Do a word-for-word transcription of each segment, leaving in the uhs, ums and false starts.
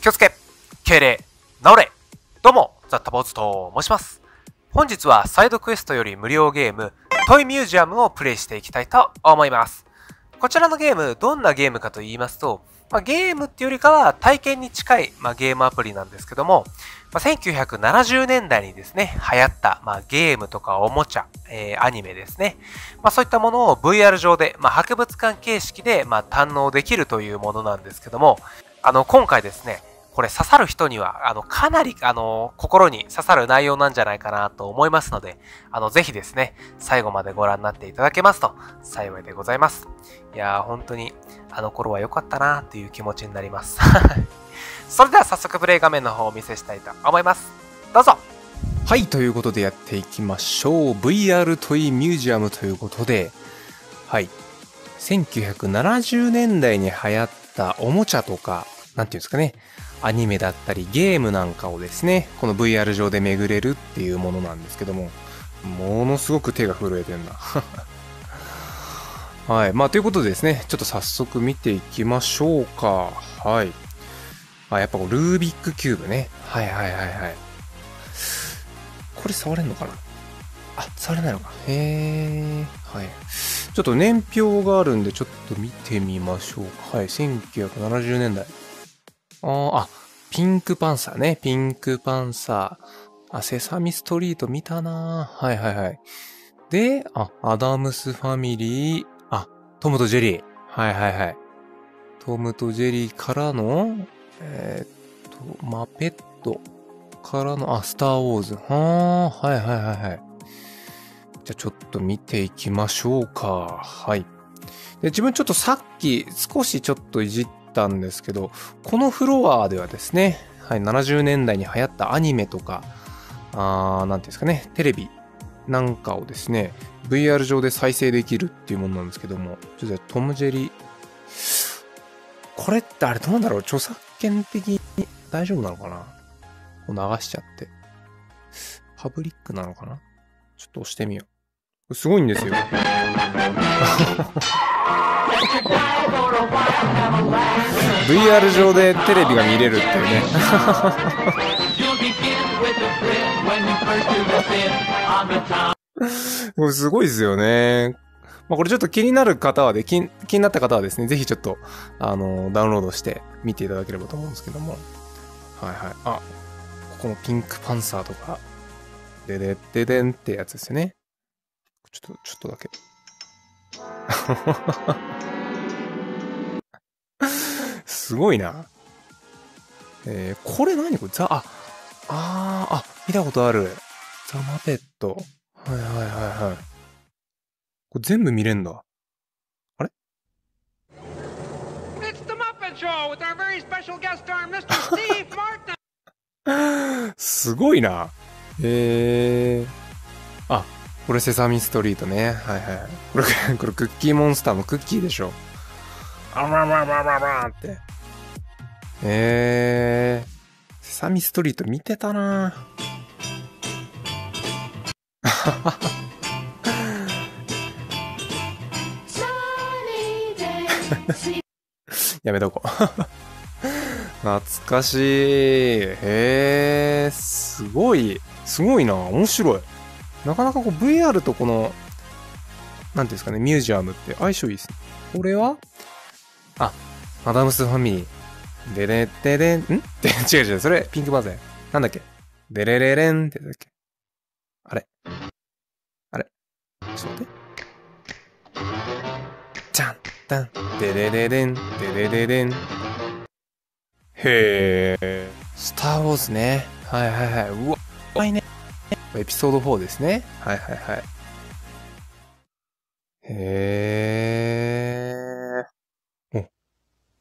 気をつけ、敬礼、直れ。どうも、ザ・タボーズと申します。本日はサイドクエストより無料ゲーム、トイミュージアムをプレイしていきたいと思います。こちらのゲーム、どんなゲームかと言いますと、まあ、ゲームっていうよりかは体験に近い、まあ、ゲームアプリなんですけども、まあ、せんきゅうひゃくななじゅうねんだいにですね、流行った、まあ、ゲームとかおもちゃ、えー、アニメですね。まあ、そういったものを ブイアール 上で、まあ、博物館形式で、まあ、堪能できるというものなんですけども、あの、今回ですね、これ刺さる人には、あの、かなり、あの、心に刺さる内容なんじゃないかなと思いますので、あの、ぜひですね、最後までご覧になっていただけますと幸いでございます。いやー、本当に、あの頃は良かったなーという気持ちになります。それでは早速プレイ画面の方をお見せしたいと思います。どうぞ。はい、ということでやっていきましょう。ブイアール トイミュージアムということで、はい、せんきゅうひゃくななじゅうねんだいに流行ったおもちゃとか、なんていうんですかね、アニメだったりゲームなんかをですね、この ブイアール 上で巡れるっていうものなんですけども、ものすごく手が震えてんな。はい。まあ、ということでですね、ちょっと早速見ていきましょうか。はい。あ、やっぱこうルービックキューブね。はいはいはいはい。これ触れんのかなあ、触れないのか。へー。はい。ちょっと年表があるんで、ちょっと見てみましょうか。はい。せんきゅうひゃくななじゅうねんだい。ああ、ピンクパンサーね。ピンクパンサー。あ、セサミストリート見たな。はいはいはい。で、あ、アダムスファミリー。あ、トムとジェリー。はいはいはい。トムとジェリーからの、えー、っと、マペットからの、あ、スターウォーズ。はー、はいはいはいはい。じゃあちょっと見ていきましょうか。はい。で、自分ちょっとさっき少しちょっといじったんですけど、このフロアではですね、はい、ななじゅうねんだいに流行ったアニメとか、あー、なんていうんですかね、テレビ。なんかをですね、ブイアール 上で再生できるっていうものなんですけども、ちょっとトム・ジェリー、これってあれどうなんだろう、著作権的に大丈夫なのかな、こう流しちゃって。パブリックなのかな、ちょっと押してみよう。すごいんですよ。ブイアール 上でテレビが見れるっていうね。これすごいですよね。まあ、これちょっと気になる方はで、気になった方はですね、ぜひちょっと、あの、ダウンロードして見ていただければと思うんですけども。はいはい。あ、ここのピンクパンサーとか、ででででんってやつですよね。ちょっと、ちょっとだけ。すごいな。えー、これ何これザ、あ、あー、あ、見たことある。ザ・マペット。はいはいはいはい。これ全部見れんだ。あれ？すごいな。えー。あ、これセサミストリートね。はいはい。これ、これクッキーモンスターのクッキーでしょ。あららららららって。えー。セサミストリート見てたな。やめとこう。懐かしい。へえ、すごいすごいな、面白い。なかなかこう ブイアール とこの何ていうんですかね、ミュージアムって相性いいですね。これはあ、アダムスファミリー。でれでれんって。違う違う、それピンクバーゼンなんだっけ。でれれれんってだっけ。あれあれちょっと待って。じゃんたんでれれれんでれれれん。へえ、スター・ウォーズね。はいはいはい。うわ、怖いね。エピソードフォーですね。はいはいはい。へえ。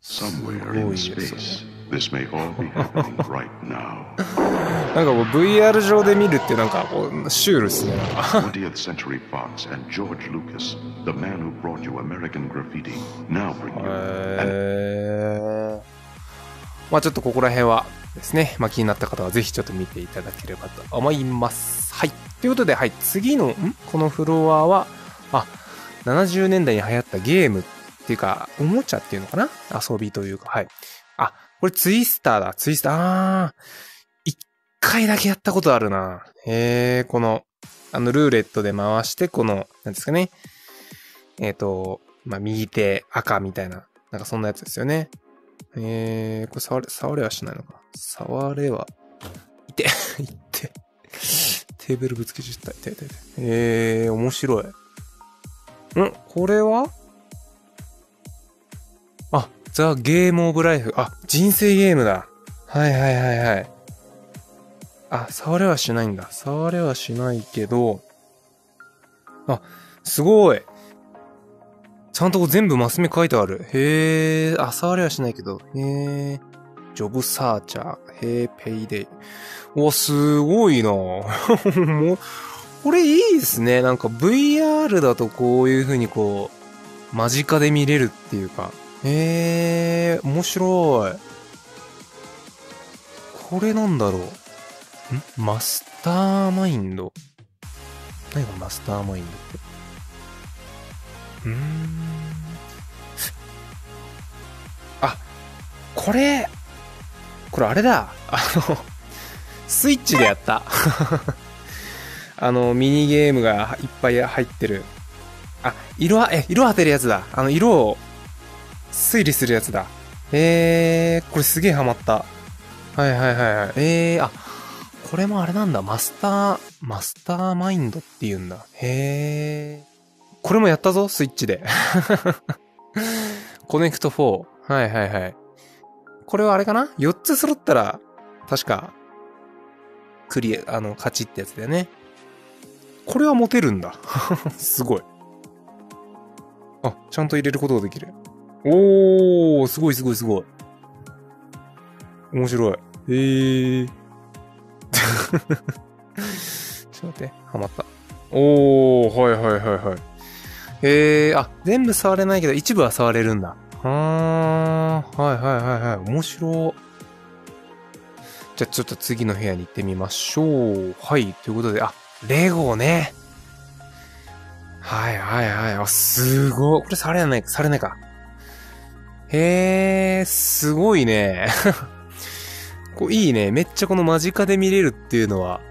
お、すごいですね。なんかこう ブイアール 上で見るってなんかこうシュールっすね。まあちょっとここら辺はですね、まあ、気になった方はぜひちょっと見ていただければと思います。はい。ということで、はい、次のんこのフロアは、あ、ななじゅうねんだいに流行ったゲームっていうか、おもちゃっていうのかな、遊びというか、はい。あ、これツイスターだ。ツイスター。あー。一回だけやったことあるな。えー、この、あの、ルーレットで回して、この、なんですかね。えっと、まあ、右手赤みたいな。なんかそんなやつですよね。えー、これ触れ、触れはしないのか。触れは。いて、いて。テーブルぶつけちゃった。いて、いて、いて。えー、面白い。ん？これは？あ、ザ・ゲーム・オブ・ライフ。あ、人生ゲームだ。はいはいはいはい。あ、触れはしないんだ。触れはしないけど。あ、すごい。ちゃんと全部マス目書いてある。へー。あ、触れはしないけど。へー。ジョブサーチャー。へー、ペイデイ。お、すごいなぁ。もう、これいいですね。なんか ブイアール だとこういう風にこう、間近で見れるっていうか。へー、面白い。これなんだろう。ん？マスターマインド。何がマスターマインドって。うーん。あ、これ、これあれだ。あの、スイッチでやった。あの、ミニゲームがいっぱい入ってる。あ、色は、え、色当てるやつだ。あの、色を推理するやつだ。えー、これすげえハマった。はいはいはいはい。えー、あ、これもあれなんだ。マスター、マスターマインドって言うんだ。へー。これもやったぞ、スイッチで。コネクトフォー。はいはいはい。これはあれかな ?よっ つ揃ったら、確か、クリア、あの、勝ちってやつだよね。これは持てるんだ。すごい。あ、ちゃんと入れることができる。おー、すごいすごいすごい。面白い。えー。ちょっと待って、ハマった。おー、はいはいはいはい。えー、あ、全部触れないけど、一部は触れるんだ。はー、はいはいはいはい。面白。じゃあちょっと次の部屋に行ってみましょう。はい、ということで、あ、レゴね。はいはいはい。あ、すごい。これ触れない、触れないか。へー、すごいね。こういいね。めっちゃこの間近で見れるっていうのは、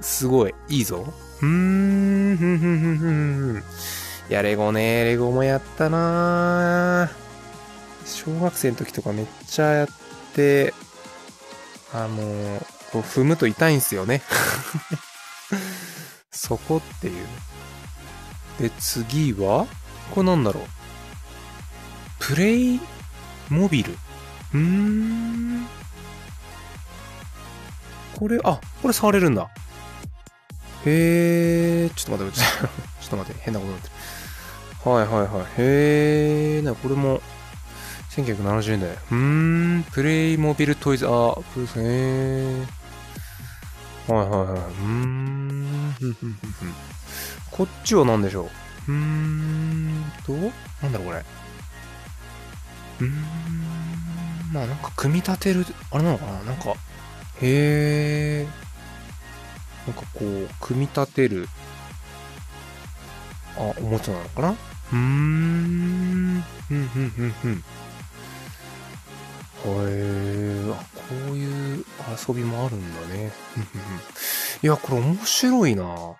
すごい、いいぞ。うーん、ふんふんふんふん。いや、レゴね、レゴもやったなぁ。小学生の時とかめっちゃやって、あのー、こう踏むと痛いんすよね。そこっていう。で、次はこれなんだろう。プレイモビル。うーん。これ、あ、これ触れるんだ。へー、ちょっと待って、ちょっと待って、変なことになってる。はいはいはい。へー、なんかこれも、せんきゅうひゃくななじゅうねんだい。うーん、プレイモビルトイズ、あー、プレイですね。はいはいはい。うーん、こっちは何でしょう。うーんと、なんだろうこれ。うーん、まあなんか組み立てる、あれなのかな、なんか、へー。なんかこう、組み立てる、あ、おもちゃなのかな？うーん、ふんふんふんふん。へえ、あ、こういう遊びもあるんだね。いや、これ面白いな。は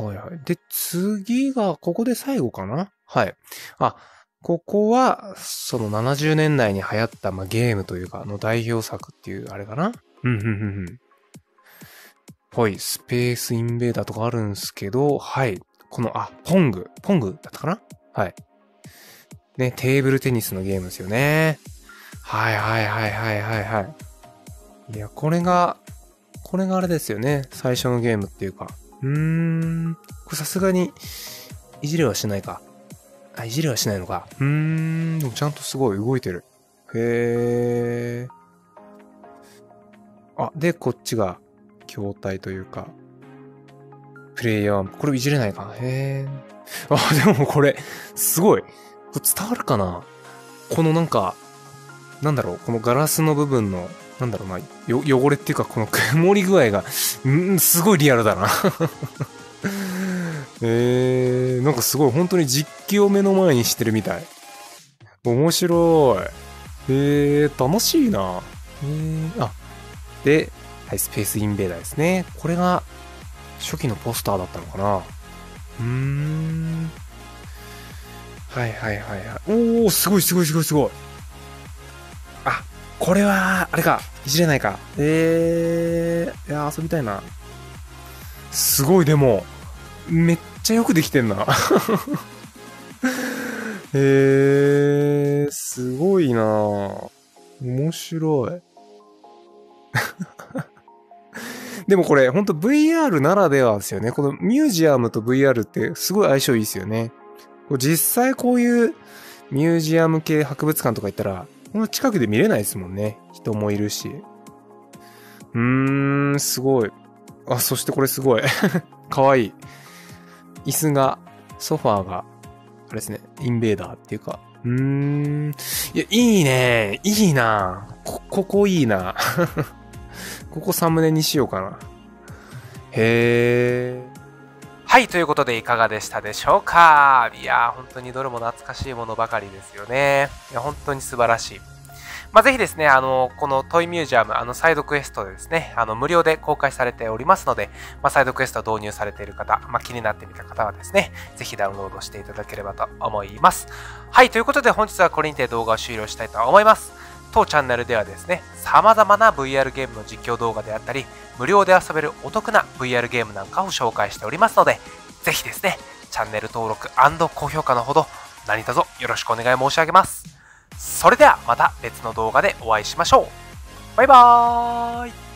いはい。で、次が、ここで最後かな？はい。あ、ここは、そのななじゅうねんだいに流行った、まあ、ゲームというか、の代表作っていう、あれかな？うん、ふんふんふん。はい、スペースインベーダーとかあるんすけど、はい。この、あ、ポング。ポングだったかな？はい。ね、テーブルテニスのゲームですよね。はいはいはいはいはいはい。いや、これが、これがあれですよね。最初のゲームっていうか。うーん。これさすがに、いじれはしないか。あ、いじれはしないのか。うーん。でもちゃんとすごい動いてる。へー。あ、で、こっちが。筐体というか、プレイヤー、これいじれないかな？へー。あ、でもこれ、すごい。これ伝わるかな？このなんか、なんだろう、このガラスの部分の、なんだろうな、よ、汚れっていうか、この曇り具合が、ん、すごいリアルだな。えー、なんかすごい、本当に実機を目の前にしてるみたい。面白い。えー、楽しいな。えー、あ、で、はい、スペースインベーダーですね。これが初期のポスターだったのかな。うーん。はいはいはいはい。おー、すごいすごいすごいすごい。あ、これは、あれか、いじれないか。えー、いや、遊びたいな。すごい、でも、めっちゃよくできてんな。えー、すごいな。面白い。でもこれ、ほんと ブイアール ならではですよね。このミュージアムと ブイアール ってすごい相性いいですよね。実際こういうミュージアム系博物館とか行ったら、この近くで見れないですもんね。人もいるし。うーん、すごい。あ、そしてこれすごい。かわいい。椅子が、ソファーが、あれですね、インベーダーっていうか。うーん。いや、いいね。いいな。こ、ここいいな。ここサムネにしようかな。へー。はい、ということでいかがでしたでしょうか。いやー、本当にどれも懐かしいものばかりですよね。いや、本当に素晴らしい。まあ、ぜひですね、あの、このトイミュージアム、あの、サイドクエストでですね、あの、無料で公開されておりますので、まあ、サイドクエストを導入されている方、まあ、気になってみた方はですね、ぜひダウンロードしていただければと思います。はい、ということで本日はこれにて動画を終了したいと思います。当チャンネルではですね、様々な ブイアール ゲームの実況動画であったり、無料で遊べるお得な ブイアール ゲームなんかを紹介しておりますので、ぜひですね、チャンネル登録&高評価のほど何卒よろしくお願い申し上げます。それではまた別の動画でお会いしましょう。バイバーイ。